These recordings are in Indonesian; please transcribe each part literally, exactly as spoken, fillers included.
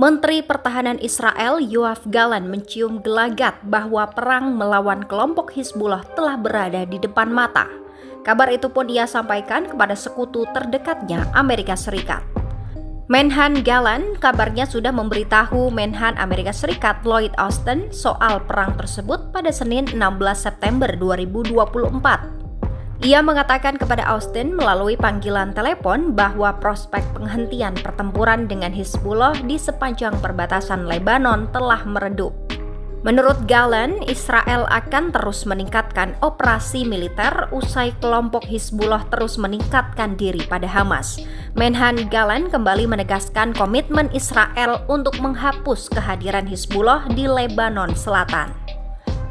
Menteri Pertahanan Israel Yoav Gallant mencium gelagat bahwa perang melawan kelompok Hizbullah telah berada di depan mata. Kabar itu pun ia sampaikan kepada sekutu terdekatnya Amerika Serikat. Menhan Gallant kabarnya sudah memberitahu Menhan Amerika Serikat Lloyd Austin soal perang tersebut pada Senin enam belas September dua ribu dua puluh empat. Ia mengatakan kepada Austin melalui panggilan telepon bahwa prospek penghentian pertempuran dengan Hizbullah di sepanjang perbatasan Lebanon telah meredup. Menurut Gallant, Israel akan terus meningkatkan operasi militer usai kelompok Hizbullah terus meningkatkan diri pada Hamas. Menhan Gallant kembali menegaskan komitmen Israel untuk menghapus kehadiran Hizbullah di Lebanon Selatan.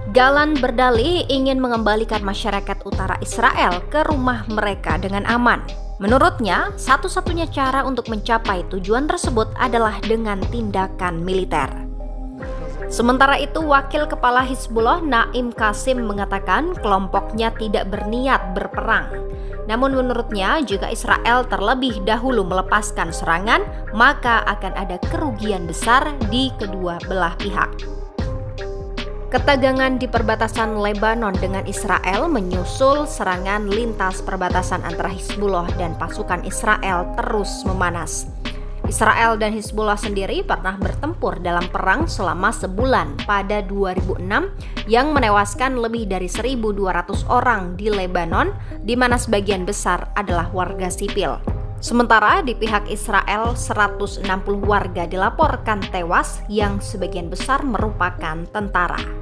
Gallant berdalih ingin mengembalikan masyarakat utara Israel ke rumah mereka dengan aman. Menurutnya, satu-satunya cara untuk mencapai tujuan tersebut adalah dengan tindakan militer. Sementara itu, Wakil Kepala Hizbullah Naim Qasim mengatakan kelompoknya tidak berniat berperang. Namun menurutnya, jika Israel terlebih dahulu melepaskan serangan, maka akan ada kerugian besar di kedua belah pihak. Ketegangan di perbatasan Lebanon dengan Israel menyusul serangan lintas perbatasan antara Hizbullah dan pasukan Israel terus memanas. Israel dan Hizbullah sendiri pernah bertempur dalam perang selama sebulan pada dua ribu enam yang menewaskan lebih dari seribu dua ratus orang di Lebanon, di mana sebagian besar adalah warga sipil. Sementara di pihak Israel, seratus enam puluh warga dilaporkan tewas yang sebagian besar merupakan tentara.